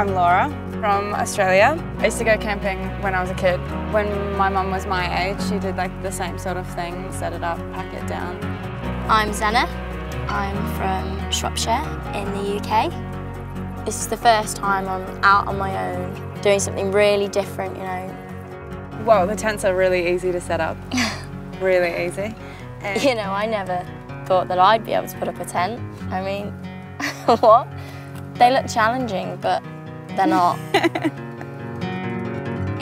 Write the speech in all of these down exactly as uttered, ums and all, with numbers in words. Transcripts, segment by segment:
I'm Laura from Australia. I used to go camping when I was a kid. When my mum was my age, she did like the same sort of thing, set it up, pack it down. I'm Zanna. I'm from Shropshire in the U K. This is the first time I'm out on my own, doing something really different, you know. Well, the tents are really easy to set up. Really easy. And you know, I never thought that I'd be able to put up a tent. I mean, what? They look challenging, but they're not.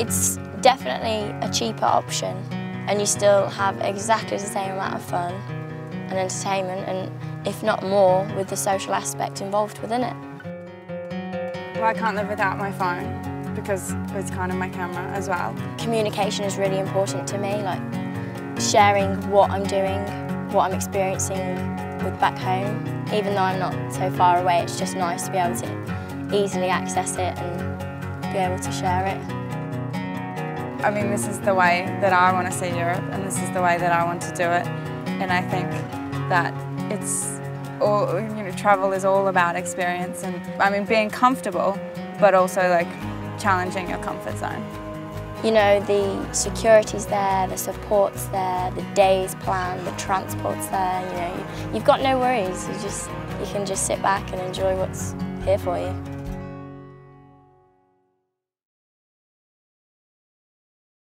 It's definitely a cheaper option, and you still have exactly the same amount of fun and entertainment, and if not more, with the social aspect involved within it. Well, I can't live without my phone, because it's kind of my camera as well. Communication is really important to me, like sharing what I'm doing, what I'm experiencing with back home. Even though I'm not so far away, it's just nice to be able to easily access it and be able to share it. I mean, this is the way that I want to see Europe, and this is the way that I want to do it. And I think that it's all, you know, travel is all about experience and, I mean, being comfortable, but also like challenging your comfort zone. You know, the security's there, the support's there, the day's planned, the transport's there, you know, you've got no worries. You just, you can just sit back and enjoy what's here for you.